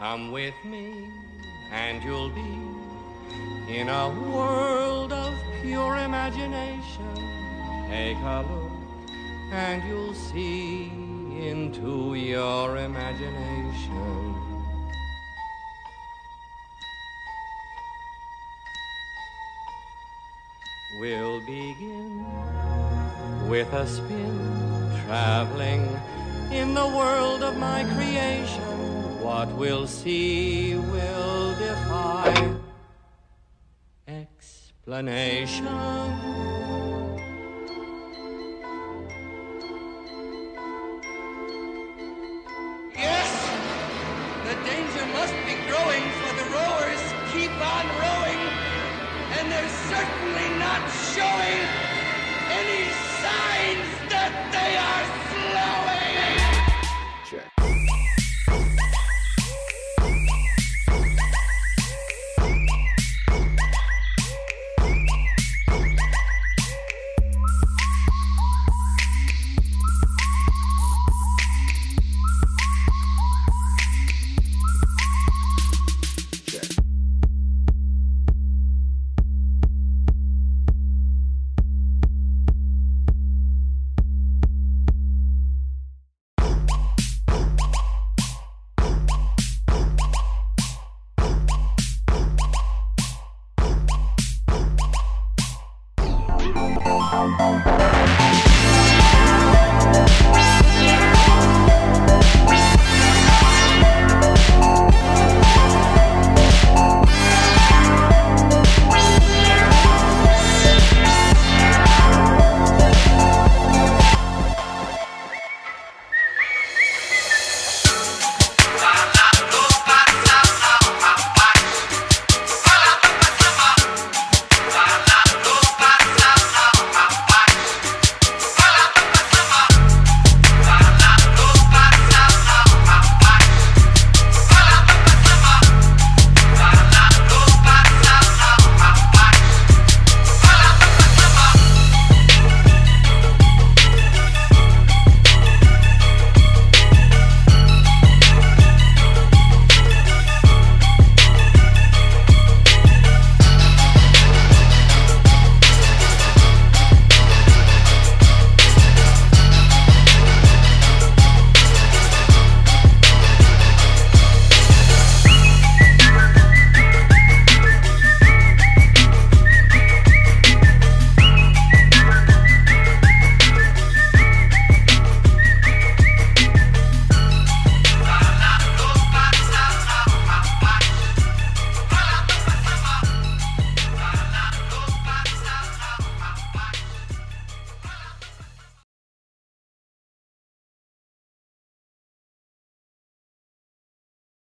Come with me and you'll be in a world of pure imagination. Take a look and you'll see into your imagination. We'll begin with a spin, traveling in the world of my creation. What we'll see will defy explanation. Yes, the danger must be growing, for the rowers keep on rowing, and they're certainly not showing any signs that they are slowing.